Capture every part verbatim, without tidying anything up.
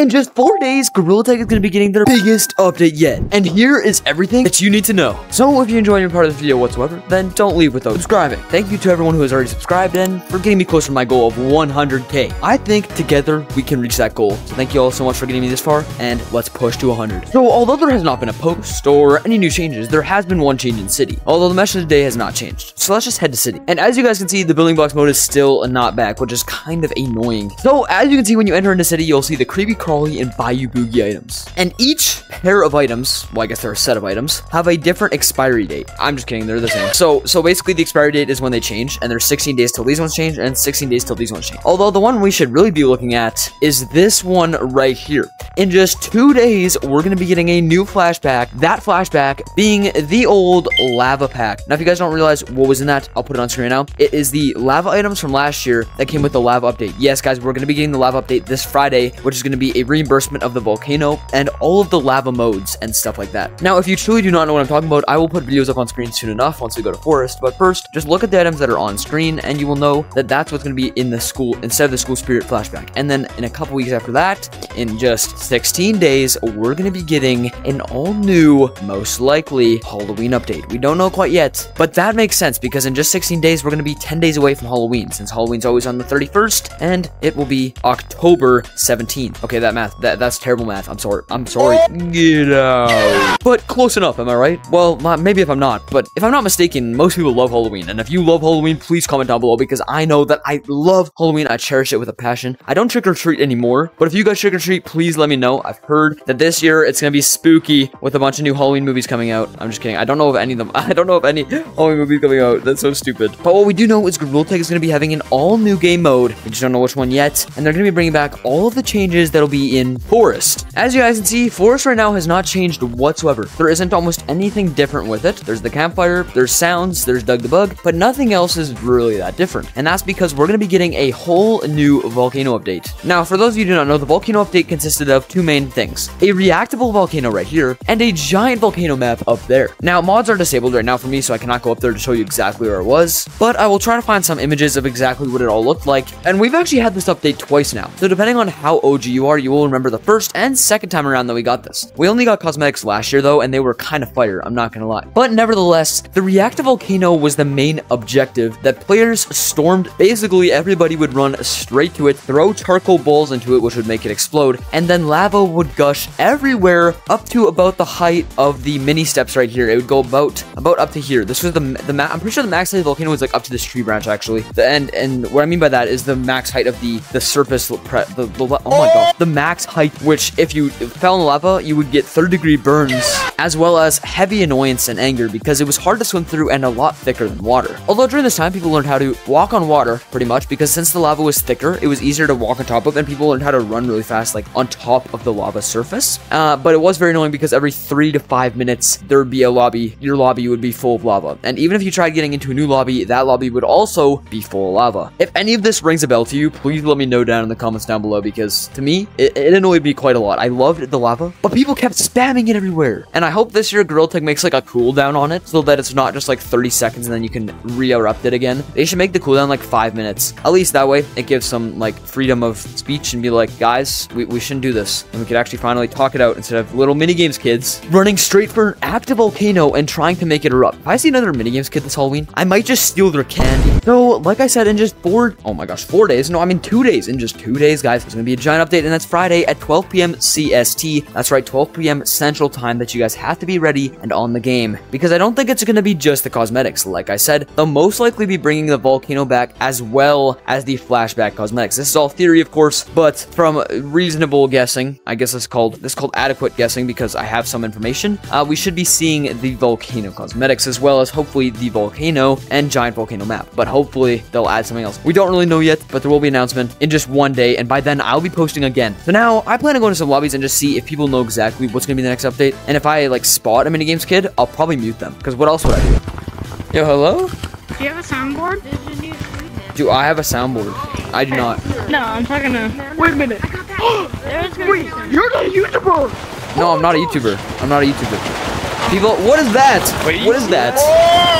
In just four days, Gorilla Tech is going to be getting their biggest update yet. And here is everything that you need to know. So if you enjoyed any part of this video whatsoever, then don't leave without subscribing. Thank you to everyone who has already subscribed and for getting me close to my goal of one hundred K. I think together we can reach that goal. So thank you all so much for getting me this far, and let's push to one hundred. So although there has not been a post or any new changes, there has been one change in City. Although the mesh of the day has not changed. So let's just head to City. And as you guys can see, the building blocks mode is still not back, which is kind of annoying. So as you can see, when you enter into City, you'll see the creepy crawly and Bayou Boogie items, and each pair of items, well, I guess they're a set of items, have a different expiry date. I'm just kidding, they're the same. So so basically the expiry date is when they change, and there's sixteen days till these ones change and sixteen days till these ones change. Although the one we should really be looking at is this one right here. In just two days we're going to be getting a new flashback, that flashback being the old lava pack. Now if you guys don't realize what was in that, I'll put it on screen right now. It is the lava items from last year that came with the lava update. Yes guys, we're going to be getting the lava update this Friday, which is going to be a reimbursement of the volcano and all of the lava modes and stuff like that. Now if you truly do not know what I'm talking about, I will put videos up on screen soon enough once we go to forest, but first just look at the items that are on screen and you will know that that's what's going to be in the school instead of the school spirit flashback. And then in a couple weeks after that, in just sixteen days, we're going to be getting an all new, most likely, Halloween update. We don't know quite yet, but that makes sense because in just sixteen days we're going to be ten days away from Halloween, since Halloween's always on the thirty-first and it will be October seventeenth. Okay, that math, that, that's terrible math. I'm sorry. I'm sorry. Get out. But close enough, am I right? Well, maybe if I'm not, but if I'm not mistaken, most people love Halloween. And if you love Halloween, please comment down below because I know that I love Halloween. I cherish it with a passion. I don't trick or treat anymore, but if you guys trick or treat, please let me know. I've heard that this year it's going to be spooky with a bunch of new Halloween movies coming out. I'm just kidding. I don't know of any of them. I don't know of any Halloween movies coming out. That's so stupid. But what we do know is Gorilla Tech is going to be having an all new game mode. We just don't know which one yet. And they're going to be bringing back all of the changes that'll be in Forest. As you guys can see, Forest right now has not changed whatsoever. There isn't almost anything different with it. There's the campfire, there's sounds, there's Doug the Bug, but nothing else is really that different. And that's because we're going to be getting a whole new volcano update. Now, for those of you who do not know, the volcano update consisted of two main things. A reactable volcano right here, and a giant volcano map up there. Now, mods are disabled right now for me, so I cannot go up there to show you exactly where it was, but I will try to find some images of exactly what it all looked like. And we've actually had this update twice now, so depending on how O G you are, you will remember the first and second time around that we got this. We only got cosmetics last year though, and they were kind of fire, I'm not gonna lie. But nevertheless, the reactive volcano was the main objective that players stormed. Basically, everybody would run straight to it, throw charcoal balls into it, which would make it explode, and then lava would gush everywhere up to about the height of the mini steps right here. It would go about about up to here. This was the the ma I'm pretty sure the max height of the volcano was like up to this tree branch actually. The, and and what I mean by that is the max height of the the surface pre the, the oh my god the max height, which if you fell in lava you would get third degree burns as well as heavy annoyance and anger because it was hard to swim through and a lot thicker than water. Although during this time people learned how to walk on water pretty much because since the lava was thicker it was easier to walk on top of, and people learned how to run really fast like on top of the lava surface. Uh, but it was very annoying because every three to five minutes there would be a lobby, your lobby would be full of lava, and even if you tried getting into a new lobby that lobby would also be full of lava. If any of this rings a bell to you, please let me know down in the comments down below because to me it, it annoyed me quite a lot. I loved the lava but people kept spamming it everywhere, and I hope this year Gorilla Tech makes like a cooldown on it so that it's not just like thirty seconds and then you can re-erupt it again. They should make the cooldown like five minutes, at least that way it gives some like freedom of speech and be like, guys, we, we shouldn't do this, and we could actually finally talk it out instead of little mini games kids running straight for an active volcano and trying to make it erupt. If I see another mini games kid this Halloween, I might just steal their candy. So like I said, in just four oh my gosh four days no I mean two days in just two days guys, it's gonna be a giant update, and that's Friday at twelve P M C S T. That's right, twelve P M Central Time, that you guys have to be ready and on the game because I don't think it's gonna be just the cosmetics. Like I said, they'll most likely be bringing the volcano back as well as the flashback cosmetics. This is all theory of course, but from reasonable guessing, I guess it's called this called adequate guessing because I have some information, uh, we should be seeing the volcano cosmetics as well as hopefully the volcano and giant volcano map, but hopefully they'll add something else. We don't really know yet, but there will be an announcement in just one day, and by then I'll be posting again. So now I plan to go into some lobbies and just see if people know exactly what's gonna be the next update, and if I like spot a minigames kid I'll probably mute them because what else would I do? Yo, hello? Do you have a soundboard? Do I have a soundboard? I do not. No, I'm talking to. Wait a minute. I got that. Wait, you're not a YouTuber. No, I'm not a YouTuber. I'm not a YouTuber. People, what is that? Wait, what is that?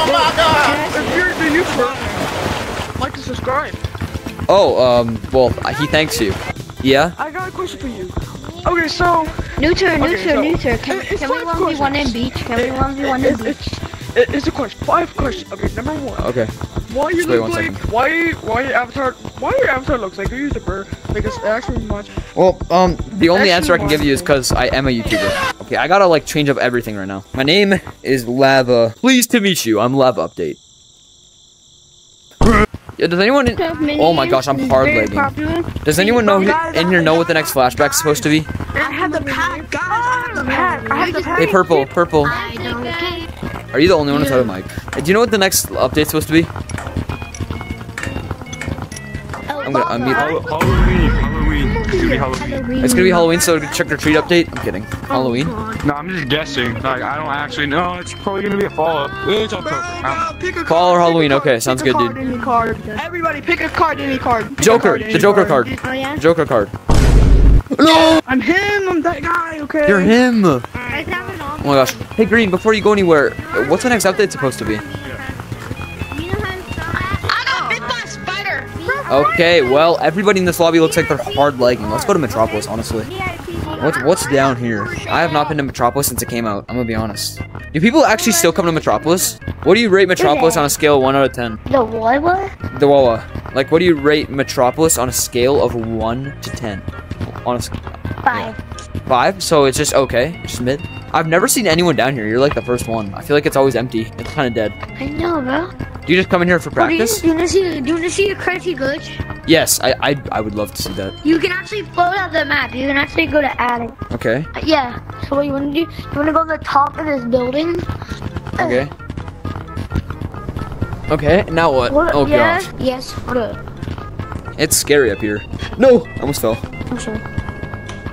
Oh my god! If you're a YouTuber, like and subscribe. Oh, um, well, he thanks you. Yeah? I got a question for you. Okay, so neuter, neuter, okay, so neuter. Can, can we one v one in beach? Can it, we one v one in beach? It's, it's, it's a question. Five questions. Okay, number one. Okay. Why you Just look like? Second. Why? Why your avatar? Why your avatar looks like a YouTuber? Like it's actually much. Well, um, the only answer I can give you is because I am a YouTuber. Okay, I gotta like change up everything right now. My name is Lava. Pleased to meet you. I'm Lava Update. Does anyone in oh my gosh, I'm hard lagging. Does anyone know in here know what the next flashback's supposed to be? I have the pack, guys. I have the pack. I have the pack. Hey, purple, purple. Are you the only one without a mic? Do you know what the next update's supposed to be? I'm gonna unmute. Halloween. Halloween. It's gonna be Halloween. It's gonna be Halloween. So trick or treat update. I'm kidding. Halloween. No, I'm just guessing. Like I don't actually know. It's probably gonna be a follow up. It's October. Card, Fall or Halloween. Okay, pick sounds good, dude. Everybody, pick a card. Any card. Pick Joker. Card, the Joker card. card. Oh, yeah? Joker card. No! I'm him. I'm that guy. Okay. You're him. Oh my gosh. Hey, Green. Before you go anywhere, what's the next update supposed to be? Okay, well, everybody in this lobby looks like they're hard lagging. Let's go to Metropolis, honestly. What's, what's down here? I have not been to Metropolis since it came out. I'm gonna be honest. Do people actually still come to Metropolis? What do you rate Metropolis on a scale of one out of ten? The Wawa? The Wawa. Like, what do you rate Metropolis on a scale of one to ten? On a scale? Five. Yeah. Five? So it's just okay? It's just mid? I've never seen anyone down here. You're like the first one. I feel like it's always empty. It's kind of dead. I know, bro. Do you just come in here for practice? Oh, do, you, do, you want to see, do you want to see a crazy glitch? Yes, I, I I would love to see that. You can actually float out the map. You can actually go to attic. Okay. Uh, yeah. So what you want to do, you want to go to the top of this building. Okay. Uh, okay, now what? what oh, yeah, gosh. Yes, what up? It's scary up here. No! I almost fell. I'm sorry.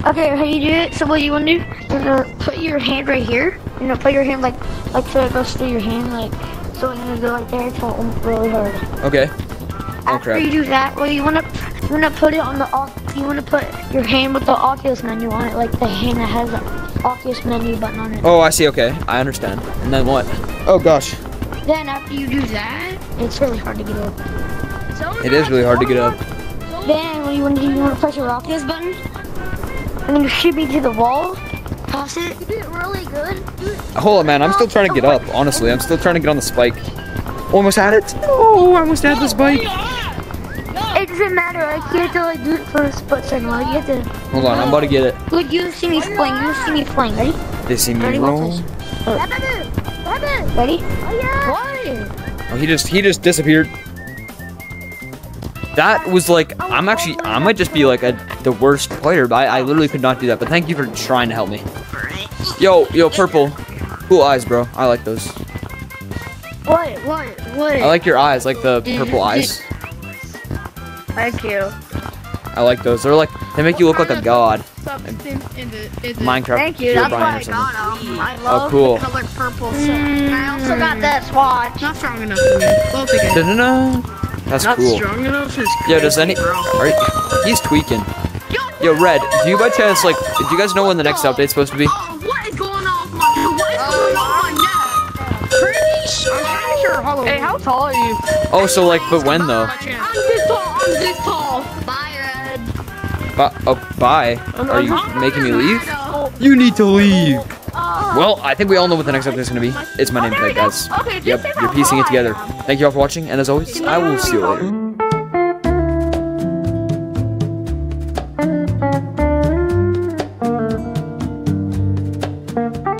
Okay, how you do it? So what you want to do, you're going to put your hand right here. You're going to put your hand like, like so it goes through your hand like. So I'm gonna go like there until it's really hard. Okay. After oh, you do that, well, you wanna you wanna put it on the you wanna put your hand with the Oculus menu on it, like the hand that has the Oculus menu button on it. Oh, I see. Okay, I understand. And then what? Oh gosh. Then after you do that, it's really hard to get up. So it is really hard to get up. Then what you wanna do? You wanna press your Oculus button, and then you should be to the wall. Toss it. You did really good. Hold on, man. I'm still trying to get up. Honestly, I'm still trying to get on the spike. Almost had it. Oh, I almost had the spike. It doesn't matter. Like you have to like do it for a split second. Like you have to. Hold on, I'm about to get it. Look, you see me playing. You see me playing. Ready? They see me Ready? roll. Oh. Ready? Oh, he just he just disappeared. That was like, I'm actually, I might just be like a, the worst player, but I, I literally could not do that. But thank you for trying to help me. Yo, yo, purple. Cool eyes, bro. I like those. What, what, what? I like your eyes, like the purple eyes. Thank you. I like those. They're like, they make you look like a god. Minecraft. Thank you. That's why I got them. I love the color purple. And I also got that swatch. Not strong enough for me. That's Not cool. Strong enough is crazy, Yo, does any? Are you, he's tweaking. Yo, Red, do you by chance like? Do you guys know when the next update's supposed to be? Oh, what is going on? What is going on now? Pretty sure. I'm sure Halloween. Hey, how tall are you? Oh, so like, but when though? I'm this tall. I'm this tall. Bye, Red. Bye. Oh, bye. Are you making me leave? You need to leave. Well, I think we all know what the next update is going to be. It's my name tag, guys. Okay, yep, you're piecing it together. Thank you all for watching, and as always, I will see you later. Thank you.